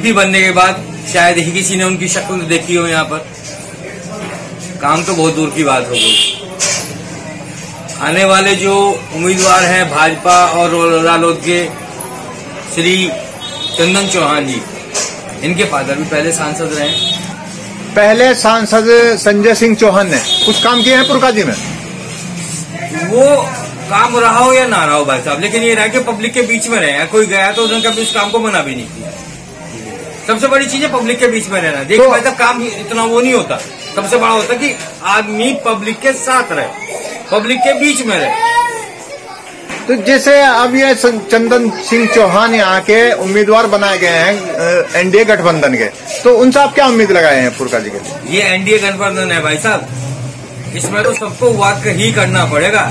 MP बनने के बाद शायद ही किसी ने उनकी शक्ल देखी हो यहाँ पर। काम तो बहुत दूर की बात हो गई। आने वाले जो उम्मीदवार हैं भाजपा और रालोद के, श्री चंदन चौहान जी, इनके फादर भी पहले सांसद रहे। पहले सांसद संजय सिंह चौहान ने कुछ काम किए हैं पुरकाजी में, वो काम रहा हो या ना रहा हो भाई साहब, लेकिन ये रहा कि पब्लिक के बीच में रहे। कोई गया तो उन्होंने कभी उस काम को मना भी नहीं किया। सबसे बड़ी चीज है पब्लिक के बीच में रहना। देखिए भाई साहब, काम इतना वो नहीं होता, सबसे बड़ा होता कि आदमी पब्लिक के साथ रहे, पब्लिक के बीच में रहे। तो जैसे अब ये चंदन सिंह चौहान यहाँ के उम्मीदवार बनाए गए हैं एनडीए गठबंधन के, तो उनसे आप क्या उम्मीद लगाए हैं पुरकाजी के लिए? ये एनडीए गठबंधन है भाई साहब, इसमें तो सबको वाक ही करना पड़ेगा।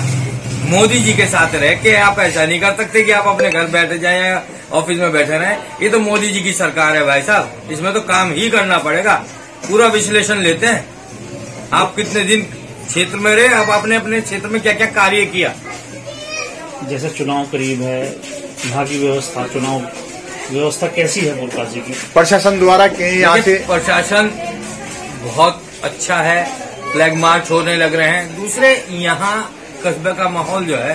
मोदी जी के साथ रह के आप ऐसा नहीं कर सकते कि आप अपने घर बैठे जाएं या ऑफिस में बैठे रहें। ये तो मोदी जी की सरकार है भाई साहब, इसमें तो काम ही करना पड़ेगा। पूरा विश्लेषण लेते हैं, आप कितने दिन क्षेत्र में रहे, आप अपने अपने क्षेत्र में क्या क्या कार्य किया। जैसे चुनाव करीब है, यहाँ की व्यवस्था, चुनाव व्यवस्था कैसी है पुरकाजी की? प्रशासन द्वारा यहाँ से प्रशासन बहुत अच्छा है, फ्लैग मार्च होने लग रहे हैं। दूसरे यहाँ कस्बे का माहौल जो है,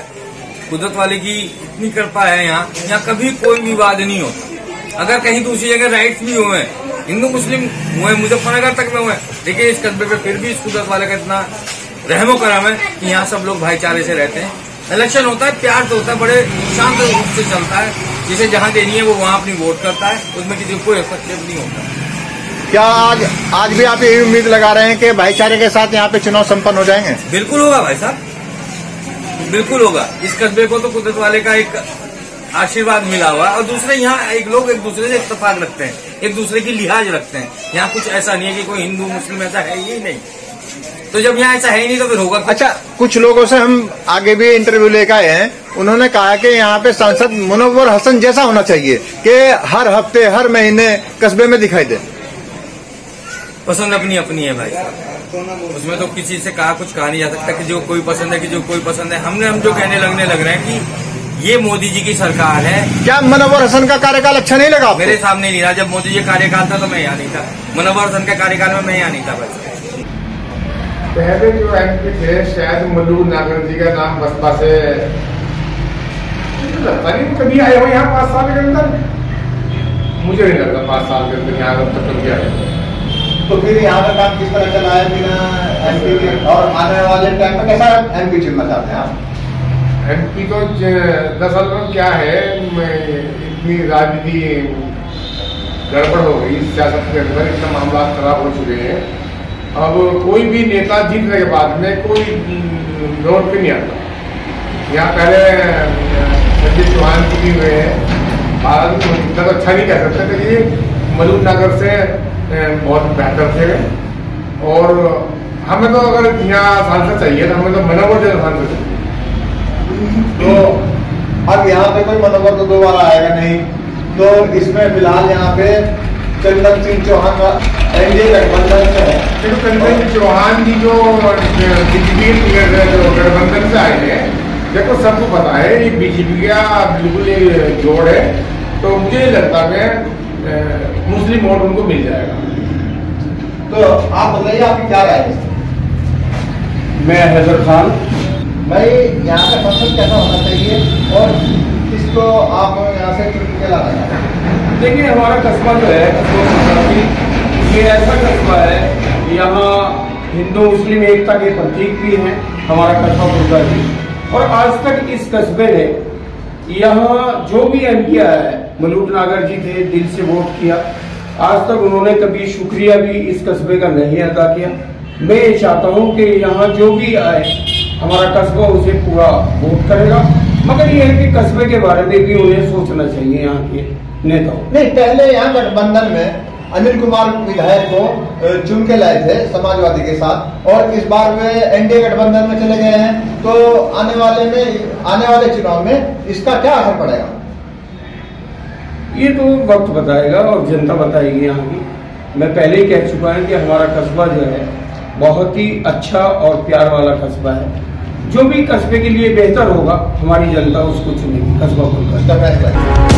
कुदरत वाले की इतनी कृपा है, यहाँ कभी कोई विवाद नहीं होता। अगर कहीं दूसरी जगह राइट्स भी हुए, हिंदू मुस्लिम हुए, मुजफ्फरनगर तक में हुए, देखिए इस कस्बे पे फिर भी इस कुदरत वाले का इतना रहमो करम है कि यहाँ सब लोग भाईचारे से रहते हैं। इलेक्शन होता है, प्यार तो होता है, बड़े शांत रूप से चलता है। जिसे जहाँ देनी है वो वहाँ अपनी वोट करता है, उसमें किसी कोई हस्तक्षेप नहीं होता। क्या आज भी आप यही उम्मीद लगा रहे हैं कि भाईचारे के साथ यहाँ पे चुनाव सम्पन्न हो जाएंगे? बिल्कुल होगा भाई साहब, बिल्कुल होगा। इस कस्बे को तो कुदरत वाले का एक आशीर्वाद मिला हुआ, और दूसरे यहाँ एक लोग एक दूसरे से इत्तेफाक रखते हैं, एक दूसरे की लिहाज रखते हैं। यहाँ कुछ ऐसा नहीं है कि कोई हिंदू मुस्लिम ऐसा है ही नहीं। तो जब यहाँ ऐसा है ही नहीं तो फिर होगा। अच्छा, कुछ लोगों से हम आगे भी इंटरव्यू लेकर आए हैं, उन्होंने कहा कि यहाँ पे सांसद मनोहर हसन जैसा होना चाहिए कि हर हफ्ते हर महीने कस्बे में दिखाई दे। पसंद अपनी अपनी है भाई साहब, उसमें तो किसी से कुछ कहा नहीं जा सकता कि जो कोई पसंद है कि जो कोई पसंद है। हम जो कहने लग रहे हैं कि ये मोदी जी की सरकार है। क्या मनोहर हसन का कार्यकाल अच्छा नहीं लगा? मेरे सामने नहीं रहा, जब मोदी जी कार्यकाल था तो मैं यहाँ नहीं था, मनोहर हसन के कार्यकाल में मैं यहाँ नहीं था भाई साहब। पहले जो एमपी थे शायद मल्लू नागरिक जी का नाम बसपा से लगता नहीं, कभी आया हो यहाँ 5 साल के अंदर? मुझे नहीं लगता 5 साल के अंदर यहाँ तक कभी आया। तो फिर यहाँ का काम किस तरह चला है बिना एमपी के, और आने वाले टाइम में कैसा एमपी चुनना चाहते हैं आप? एमपी तो दरअसल क्या है, इतनी राजनीति गड़बड़ हो गई सियासत के अंदर, इतना मामला खराब हो चुके हैं। अब कोई भी नेता जीतने के बाद में कोई लौट के नहीं आता। यहाँ पहले संजय चौहान जी हुए हैं, भारत इतना तो अच्छा नहीं कह सकते, लेकिन मलू नगर से बहुत बेहतर थे। और हमें तो अगर यहाँ सांसद चाहिए तो हमें तो मनोहर जैसा सांसद चाहिए। तो अब यहाँ पे कोई मनोहर तो दोबारा आएगा नहीं, तो इसमें फिलहाल यहाँ पे चंदन सिंह चौहान का एनडीए गठबंधन से है। चंदन चौहान जी जो गठबंधन से आए हैं, देखो सबको पता है ये बीजेपी का बिल्कुल जोड़ है, तो मुझे नहीं लगता है मुस्लिम वोट उनको मिल जाएगा। तो आप बताइए आपकी क्या राय है? मैं हजरत खान। भाई यहाँ का फंक्शन कैसा होना चाहिए और किसको आप यहाँ से चुन के ला रहे हैं? देखिए हमारा कस्बा जो है, ये ऐसा कस्बा है, यहाँ हिंदू मुस्लिम एकता के प्रतीक भी हैं हमारा कस्बा पुरकाजी। और आज तक इस कस्बे ने यहाँ जो भी एमपी आया है, मलूट नागर जी थे, दिल से वोट किया, आज तक उन्होंने कभी शुक्रिया भी इस कस्बे का नहीं अदा किया। मैं चाहता हूँ कि यहाँ जो भी आए हमारा कस्बा उसे पूरा वोट करेगा, मगर ये है कि कस्बे के बारे में भी उन्हें सोचना चाहिए यहाँ के नेताओं। नहीं, पहले यहाँ गठबंधन में अनिल कुमार विधायक को चुन के लाए थे समाजवादी के साथ, और इस बार वे एनडीए गठबंधन में चले गए हैं, तो आने वाले चुनाव में इसका क्या असर पड़ेगा? ये तो वक्त बताएगा और जनता बताएगी। यहाँ की मैं पहले ही कह चुका हूँ कि हमारा कस्बा जो है बहुत ही अच्छा और प्यार वाला कस्बा है। जो भी कस्बे के लिए बेहतर होगा हमारी जनता उसको चुनेगी। कस्बा पुरकाजी।